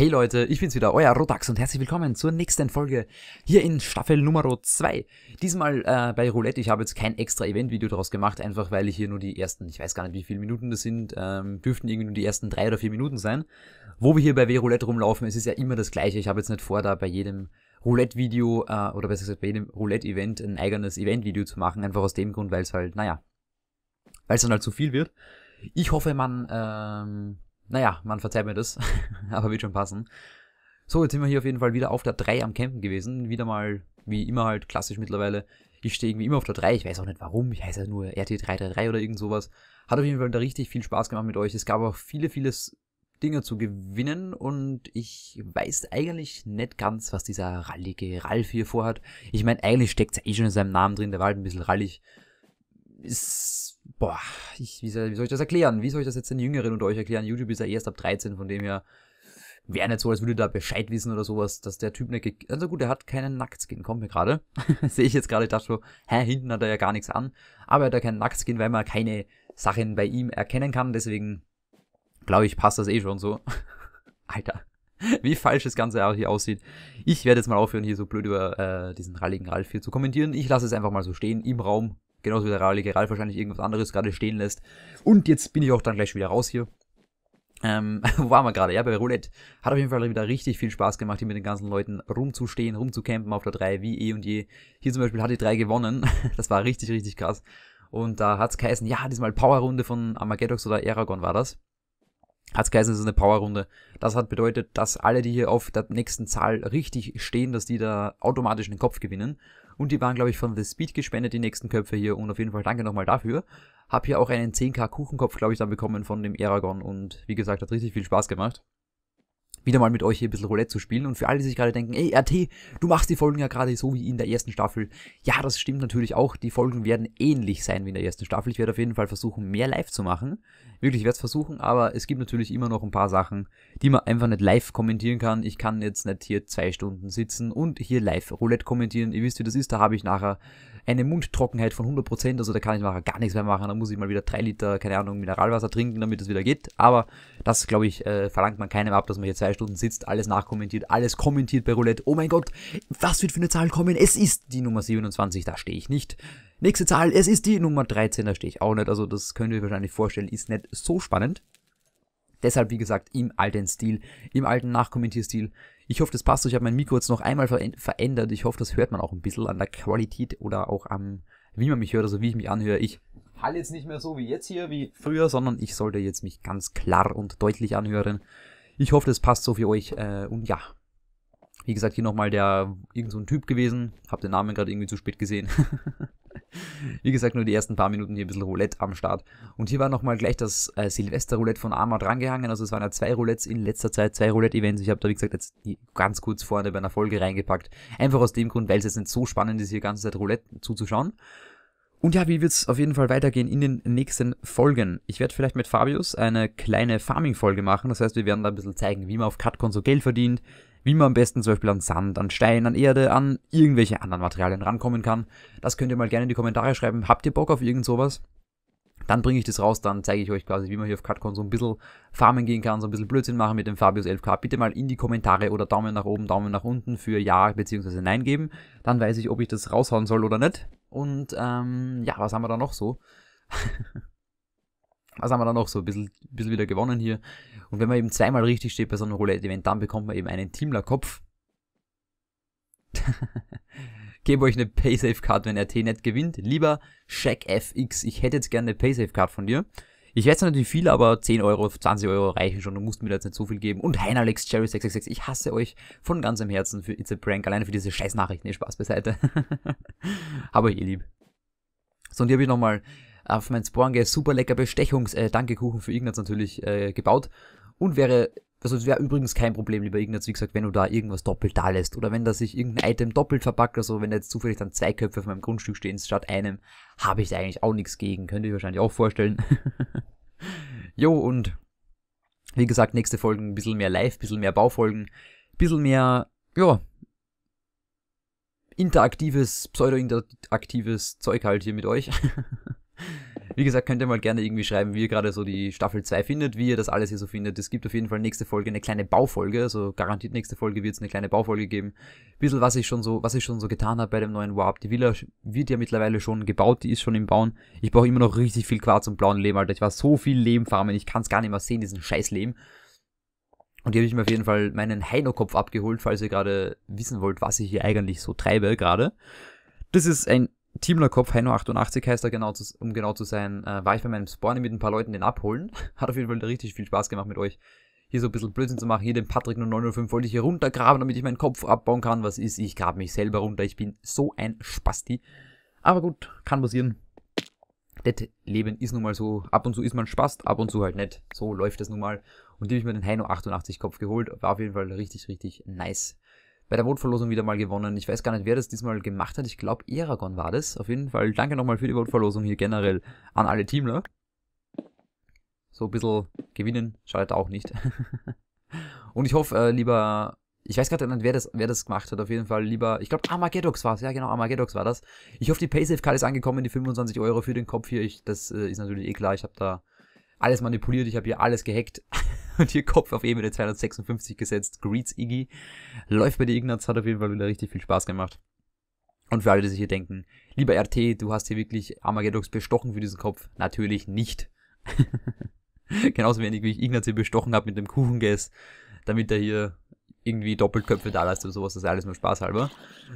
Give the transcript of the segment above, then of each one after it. Hey Leute, ich bin's wieder, euer Rotax und herzlich willkommen zur nächsten Folge hier in Staffel Nummer 2. Diesmal bei Roulette. Ich habe jetzt kein extra Event-Video daraus gemacht, einfach weil ich hier nur die ersten, ich weiß gar nicht wie viele Minuten das sind, dürften irgendwie nur die ersten 3 oder 4 Minuten sein, wo wir hier bei Roulette rumlaufen. Es ist ja immer das gleiche, ich habe jetzt nicht vor, da bei jedem Roulette-Video oder besser gesagt bei jedem Roulette-Event ein eigenes Event-Video zu machen, einfach aus dem Grund, weil es halt, naja, weil es dann halt zu viel wird. Ich hoffe, man, naja, man verzeiht mir das, aber wird schon passen. So, jetzt sind wir hier auf jeden Fall wieder auf der 3 am Campen gewesen. Wieder mal, wie immer halt, klassisch mittlerweile. Ich stehe irgendwie immer auf der 3, ich weiß auch nicht warum, ich heiße ja nur RT333 oder irgend sowas. Hat auf jeden Fall da richtig viel Spaß gemacht mit euch. Es gab auch viele Dinge zu gewinnen und ich weiß eigentlich nicht ganz, was dieser rallige Ralf hier vorhat. Ich meine, eigentlich steckt es ja eh schon in seinem Namen drin, der war halt ein bisschen rallig. Ist... Boah, wie soll ich das erklären? Wie soll ich das jetzt den Jüngeren unter euch erklären? YouTube ist ja erst ab 13, von dem her wäre nicht so, als würde da Bescheid wissen oder sowas, dass der Typ nicht... Also gut, er hat keinen Nacktskin, kommt mir gerade. Sehe ich jetzt gerade, ich dachte so, hä, hinten hat er ja gar nichts an. Aber er hat ja keinen Nacktskin, weil man keine Sachen bei ihm erkennen kann. Deswegen, glaube ich, passt das eh schon so. Alter, wie falsch das Ganze auch hier aussieht. Ich werde jetzt mal aufhören, hier so blöd über diesen ralligen Ralf hier zu kommentieren. Ich lasse es einfach mal so stehen, im Raum. Genauso wie der Rallige Ralf wahrscheinlich irgendwas anderes gerade stehen lässt. Und jetzt bin ich auch dann gleich wieder raus hier. Wo waren wir gerade? Ja, bei Roulette. Hat auf jeden Fall wieder richtig viel Spaß gemacht, hier mit den ganzen Leuten rumzustehen, rumzucampen auf der 3, wie eh und je. Hier zum Beispiel hat die 3 gewonnen. Das war richtig krass. Und da hat's geheißen, ja, diesmal Powerrunde von Armageddox oder Eragon war das. Hat's geheißen, das ist eine Powerrunde. Das hat bedeutet, dass alle, die hier auf der nächsten Zahl richtig stehen, dass die da automatisch den Kopf gewinnen. Und die waren, glaube ich, von The Speed gespendet, die nächsten Köpfe hier. Und auf jeden Fall danke nochmal dafür. Hab hier auch einen 10k Kuchenkopf, glaube ich, dann bekommen von dem Aragorn. Und wie gesagt, hat richtig viel Spaß gemacht, wieder mal mit euch hier ein bisschen Roulette zu spielen. Und für alle, die sich gerade denken, ey RT, du machst die Folgen ja gerade so wie in der ersten Staffel. Ja, das stimmt natürlich auch. Die Folgen werden ähnlich sein wie in der ersten Staffel. Ich werde auf jeden Fall versuchen, mehr live zu machen. Wirklich, ich werde es versuchen, aber es gibt natürlich immer noch ein paar Sachen, die man einfach nicht live kommentieren kann. Ich kann jetzt nicht hier 2 Stunden sitzen und hier live Roulette kommentieren. Ihr wisst, wie das ist, da habe ich nachher eine Mundtrockenheit von 100%, also da kann ich nachher gar nichts mehr machen, da muss ich mal wieder 3 Liter, keine Ahnung, Mineralwasser trinken, damit es wieder geht, aber das, glaube ich, verlangt man keinem ab, dass man hier 2 Stunden sitzt, alles nachkommentiert, alles kommentiert bei Roulette, oh mein Gott, was wird für eine Zahl kommen, es ist die Nummer 27, da stehe ich nicht, nächste Zahl, es ist die Nummer 13, da stehe ich auch nicht, also das könnt ihr euch wahrscheinlich vorstellen, ist nicht so spannend. Deshalb, wie gesagt, im alten Stil, im alten Nachkommentierstil. Ich hoffe, das passt. Ich habe mein Mikro jetzt noch einmal verändert. Ich hoffe, das hört man auch ein bisschen an der Qualität oder auch am, wie man mich hört, also wie ich mich anhöre. Ich halle jetzt nicht mehr so wie jetzt hier, wie früher, sondern ich sollte jetzt mich ganz klar und deutlich anhören. Ich hoffe, das passt so für euch. Und ja, wie gesagt, hier nochmal irgend so ein Typ gewesen. Hab den Namen gerade irgendwie zu spät gesehen. Wie gesagt, nur die ersten paar Minuten hier ein bisschen Roulette am Start. Und hier war nochmal gleich das Silvester-Roulette von Arma drangehangen. Also es waren ja 2 Roulettes in letzter Zeit, 2 Roulette-Events. Ich habe da, wie gesagt, jetzt ganz kurz vorne bei einer Folge reingepackt. Einfach aus dem Grund, weil es jetzt nicht so spannend ist, hier die ganze Zeit Roulette zuzuschauen. Und ja, wie wird es auf jeden Fall weitergehen in den nächsten Folgen? Ich werde vielleicht mit Fabius eine kleine Farming-Folge machen. Das heißt, wir werden da ein bisschen zeigen, wie man auf Kadcon so Geld verdient, wie man am besten zum Beispiel an Sand, an Stein, an Erde, an irgendwelche anderen Materialien rankommen kann. Das könnt ihr mal gerne in die Kommentare schreiben. Habt ihr Bock auf irgend sowas? Dann bringe ich das raus, dann zeige ich euch quasi, wie man hier auf Kadcon so ein bisschen farmen gehen kann, so ein bisschen Blödsinn machen mit dem Fabius 11k. Bitte mal in die Kommentare oder Daumen nach oben, Daumen nach unten für Ja bzw. Nein geben. Dann weiß ich, ob ich das raushauen soll oder nicht. Und ja, was haben wir da noch so? Was haben wir da noch so? Ein bisschen wieder gewonnen hier. Und wenn man eben zweimal richtig steht bei so einem Roulette-Event, dann bekommt man eben einen Teamler-Kopf. Gebt euch eine Paysafe-Card, wenn RT nicht gewinnt. Lieber ShackFX, ich hätte jetzt gerne eine Paysafe-Card von dir. Ich weiß natürlich viel, aber 10 Euro, 20 Euro reichen schon. Du musst mir da jetzt nicht so viel geben. Und Heino88, Cherry666, ich hasse euch von ganzem Herzen für It's a Prank. Alleine für diese scheiß Nachrichten, nee, Spaß beiseite. Aber ihr lieb. So, und hier habe ich nochmal auf mein Spornge super lecker Bestechungs-Dankekuchen für Ignaz natürlich gebaut. Und wäre, also es wäre übrigens kein Problem, lieber Ignaz, wie gesagt, wenn du da irgendwas doppelt da lässt oder wenn da sich irgendein Item doppelt verpackt oder so, wenn da jetzt zufällig dann 2 Köpfe auf meinem Grundstück stehen statt einem, habe ich da eigentlich auch nichts gegen, könnt ihr euch wahrscheinlich auch vorstellen. Jo, und wie gesagt, nächste Folgen ein bisschen mehr live, ein bisschen mehr Baufolgen, ein bisschen mehr, ja, interaktives, pseudo-interaktives Zeug halt hier mit euch. Wie gesagt, könnt ihr mal gerne irgendwie schreiben, wie ihr gerade so die Staffel 2 findet, wie ihr das alles hier so findet. Es gibt auf jeden Fall nächste Folge eine kleine Baufolge, also garantiert nächste Folge wird es eine kleine Baufolge geben. Ein bisschen was ich schon so getan habe bei dem neuen Warp. Die Villa wird ja mittlerweile schon gebaut, die ist schon im Bauen. Ich brauche immer noch richtig viel Quarz und blauen Lehm, Alter. Ich war so viel Lehm farmen, ich kann es gar nicht mehr sehen, diesen scheiß Lehm. Und hier habe ich mir auf jeden Fall meinen Heino-Kopf abgeholt, falls ihr gerade wissen wollt, was ich hier eigentlich so treibe gerade. Das ist ein Teamlerkopf, Heino88 heißt er, genau, um genau zu sein. War ich bei meinem Spawn mit ein paar Leuten den abholen. Hat auf jeden Fall richtig viel Spaß gemacht mit euch, hier so ein bisschen Blödsinn zu machen. Hier den Patrick 0905 wollte ich hier runtergraben, damit ich meinen Kopf abbauen kann. Was ist? Ich grabe mich selber runter. Ich bin so ein Spasti. Aber gut, kann passieren. Das Leben ist nun mal so, ab und zu ist man Spast, ab und zu halt nicht. So läuft das nun mal. Und die habe ich mir den Heino88-Kopf geholt. War auf jeden Fall richtig, richtig nice. Bei der Vote-Verlosung wieder mal gewonnen. Ich weiß gar nicht, wer das diesmal gemacht hat. Ich glaube, Eragon war das. Auf jeden Fall danke nochmal für die Vote-Verlosung hier generell an alle Teamler. So ein bisschen gewinnen schadet auch nicht. Und ich hoffe, lieber... Ich weiß gerade nicht, wer das gemacht hat, auf jeden Fall lieber, ich glaube Armageddox war es, ja genau, Armageddox war das. Ich hoffe, die Paysafe-Card ist angekommen, die 25 Euro für den Kopf hier, das ist natürlich eh klar, ich habe da alles manipuliert, ich habe hier alles gehackt und hier Kopf auf Ebene 256 gesetzt, Greets Iggy, läuft bei dir Ignaz, hat auf jeden Fall wieder richtig viel Spaß gemacht. Und für alle, die sich hier denken, lieber RT, du hast hier wirklich Armageddox bestochen für diesen Kopf, natürlich nicht. Genauso wenig, wie ich Ignaz hier bestochen habe mit dem Kuchengas, damit er hier... irgendwie Doppelköpfe da lasst oder sowas, das ist alles nur Spaß halber.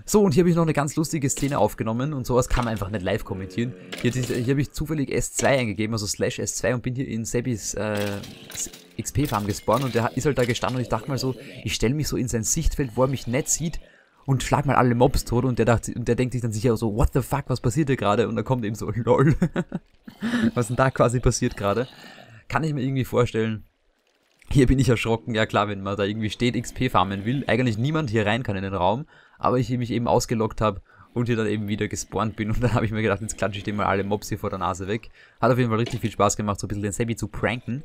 So, und hier habe ich noch eine ganz lustige Szene aufgenommen und sowas kann man einfach nicht live kommentieren. Hier habe ich zufällig S2 eingegeben, also /S2 und bin hier in Sebis XP-Farm gespawnt und der ist halt da gestanden und ich dachte mal so, ich stelle mich so in sein Sichtfeld, wo er mich nicht sieht und schlag mal alle Mobs tot und der denkt sich dann sicher so, what the fuck, was passiert hier gerade? Und dann kommt eben so, lol, was denn da quasi passiert gerade? Kann ich mir irgendwie vorstellen. Hier bin ich erschrocken, ja klar, wenn man da irgendwie steht, XP farmen will, eigentlich niemand hier rein kann in den Raum, aber ich mich eben ausgelockt habe und hier dann eben wieder gespawnt bin und dann habe ich mir gedacht, jetzt klatsche ich dem mal alle Mobs hier vor der Nase weg. Hat auf jeden Fall richtig viel Spaß gemacht, so ein bisschen den Sebi zu pranken.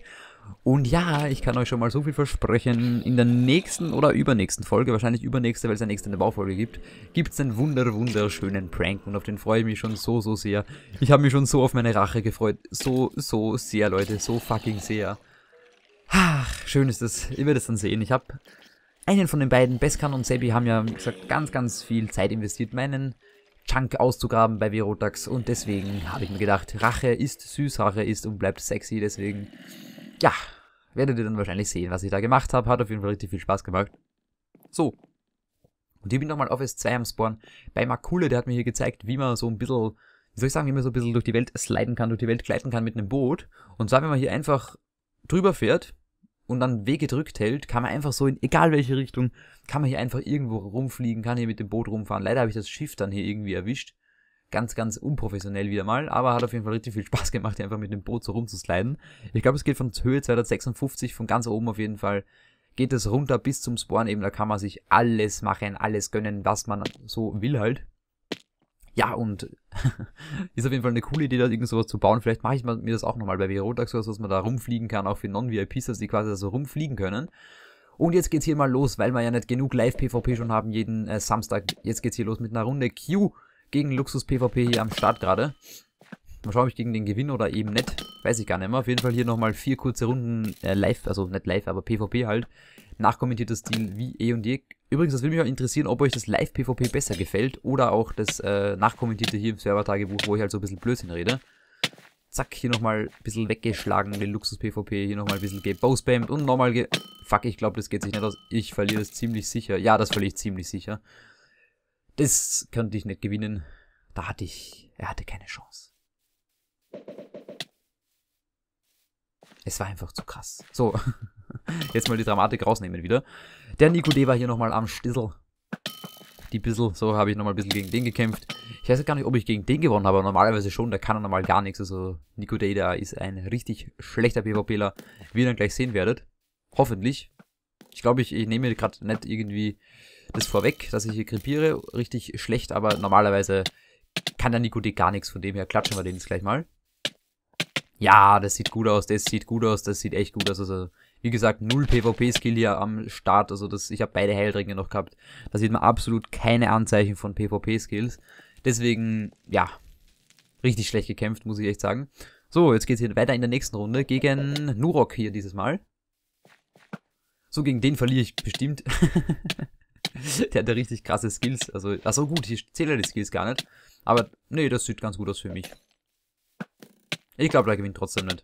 Und ja, ich kann euch schon mal so viel versprechen, in der nächsten oder übernächsten Folge, wahrscheinlich übernächste, weil es ja nächste eine Baufolge gibt, gibt es einen wunderschönen Prank und auf den freue ich mich schon so, so sehr. Ich habe mich schon so auf meine Rache gefreut, so, so sehr, Leute, so fucking sehr. Ach, schön ist das. Ihr werdet es dann sehen. Ich habe einen von den beiden, Beskan und Sebi, haben ja, wie gesagt, ganz, ganz viel Zeit investiert, meinen Chunk auszugraben bei Verotax. Und deswegen habe ich mir gedacht, Rache ist süß, Rache ist und bleibt sexy. Deswegen, ja, werdet ihr dann wahrscheinlich sehen, was ich da gemacht habe. Hat auf jeden Fall richtig viel Spaß gemacht. So. Und ich bin nochmal auf S2 am Spawn bei Makule. Der hat mir hier gezeigt, wie man so ein bisschen, wie soll ich sagen, wie man so ein bisschen durch die Welt sliden kann, durch die Welt gleiten kann mit einem Boot. Und zwar, wenn man hier einfach drüber fährt und dann W gedrückt hält, kann man einfach so in egal welche Richtung, kann man hier einfach irgendwo rumfliegen, kann hier mit dem Boot rumfahren. Leider habe ich das Schiff dann hier irgendwie erwischt. Ganz, ganz unprofessionell wieder mal, aber hat auf jeden Fall richtig viel Spaß gemacht, hier einfach mit dem Boot so rumzusliden. Ich glaube, es geht von Höhe 256, von ganz oben auf jeden Fall, geht es runter bis zum Spawn eben, da kann man sich alles machen, alles gönnen, was man so will halt. Ja, und ist auf jeden Fall eine coole Idee, da irgend sowas zu bauen. Vielleicht mache ich mir das auch nochmal bei Verotax, dass man da rumfliegen kann, auch für Non-VIPs, dass die quasi da so rumfliegen können. Und jetzt geht's hier mal los, weil wir ja nicht genug Live-PvP schon haben jeden Samstag. Jetzt geht's hier los mit einer Runde Q gegen Luxus-PvP hier am Start gerade. Mal schauen, ob ich gegen den gewinne oder eben nicht. Weiß ich gar nicht mehr. Auf jeden Fall hier nochmal 4 kurze Runden live, also nicht live, aber PvP halt. Nachkommentiertes Stil wie eh und je. Übrigens, das würde mich auch interessieren, ob euch das Live-PvP besser gefällt oder auch das nachkommentierte hier im Server-Tagebuch, wo ich halt so ein bisschen Blödsinn rede. Zack, hier nochmal ein bisschen weggeschlagen, den Luxus-PvP, hier nochmal ein bisschen gebow-spammt und nochmal ge... Fuck, ich glaube, das geht sich nicht aus. Ich verliere das ziemlich sicher. Ja, das verliere ich ziemlich sicher. Das könnte ich nicht gewinnen. Da hatte ich... Er hatte keine Chance. Es war einfach zu krass. So, jetzt mal die Dramatik rausnehmen wieder. Der Nico Deva hier nochmal am Stissel. Die Bissel, so habe ich nochmal ein bisschen gegen den gekämpft. Ich weiß gar nicht, ob ich gegen den gewonnen habe, aber normalerweise schon, der kann normal gar nichts. Also Nico Deva ist ein richtig schlechter PvPler, wie ihr dann gleich sehen werdet. Hoffentlich. Ich glaube, ich nehme gerade nicht irgendwie das vorweg, dass ich hier krepiere. Richtig schlecht, aber normalerweise kann der Nico Deva gar nichts, von dem her klatschen wir den jetzt gleich mal. Ja, das sieht gut aus, das sieht gut aus, das sieht echt gut aus. Also, wie gesagt, null PvP-Skill hier am Start. Also, ich habe beide Heilringe noch gehabt. Da sieht man absolut keine Anzeichen von PvP-Skills. Deswegen, ja, richtig schlecht gekämpft, muss ich echt sagen. So, jetzt geht's hier weiter in der nächsten Runde gegen Nurok hier dieses Mal. So, gegen den verliere ich bestimmt. Der hat ja richtig krasse Skills. Also, achso gut, hier zählt er die Skills gar nicht. Aber, nee, das sieht ganz gut aus für mich. Ich glaube, da gewinnt trotzdem nicht.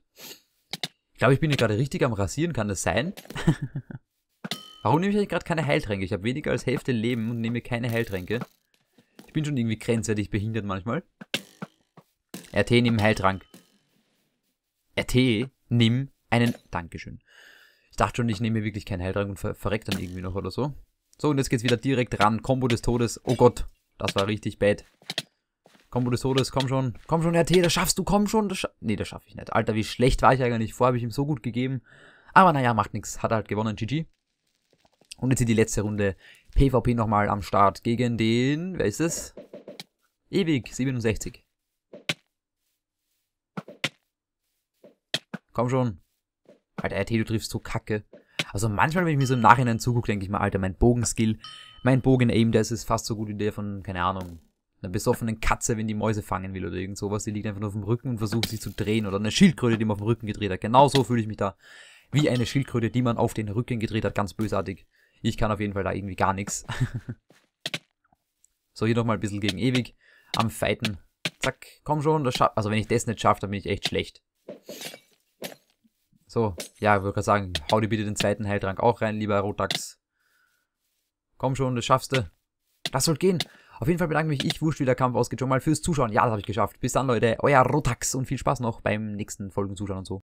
Ich glaube, ich bin hier gerade richtig am Rasieren, kann das sein? Warum nehme ich eigentlich gerade keine Heiltränke? Ich habe weniger als Hälfte Leben und nehme keine Heiltränke. Ich bin schon irgendwie grenzwertig behindert manchmal. RT, nimm Heiltrank. RT, nimm einen... Dankeschön. Ich dachte schon, ich nehme wirklich keinen Heiltrank und verreckt dann irgendwie noch oder so. So, und jetzt geht's wieder direkt ran. Kombo des Todes. Oh Gott, das war richtig bad. Kombo des Todes, komm schon. Komm schon, RT, das schaffst du, komm schon. Nee, das schaffe ich nicht. Alter, wie schlecht war ich eigentlich. Vorher habe ich ihm so gut gegeben. Aber naja, macht nichts. Hat halt gewonnen, GG. Und jetzt hier die letzte Runde. PvP nochmal am Start gegen den... Wer ist es? Ewig67. Komm schon. Alter, RT, du triffst so kacke. Also manchmal, wenn ich mir so im Nachhinein zugucke, denke ich mir, Alter, mein Bogenskill, mein Bogen-Aim, der ist fast so gut wie der von, keine Ahnung, einer besoffenen Katze, wenn die Mäuse fangen will oder irgend sowas. Die liegt einfach nur auf dem Rücken und versucht sich zu drehen. Oder eine Schildkröte, die man auf dem Rücken gedreht hat. Genauso fühle ich mich da. Wie eine Schildkröte, die man auf den Rücken gedreht hat. Ganz bösartig. Ich kann auf jeden Fall da irgendwie gar nichts. So, hier nochmal ein bisschen gegen Ewig. Am Fighten. Zack, komm schon. Das also wenn ich das nicht schaffe, dann bin ich echt schlecht. So, ja, ich würde gerade sagen, hau dir bitte den zweiten Heiltrank auch rein, lieber Rotax. Komm schon, das schaffst du. Das soll gehen. Auf jeden Fall bedanke mich, ich wurscht, wie der Kampf ausgeht, schon mal fürs Zuschauen. Ja, das habe ich geschafft. Bis dann, Leute. Euer Rotax und viel Spaß noch beim nächsten Folgen zuschauen und so.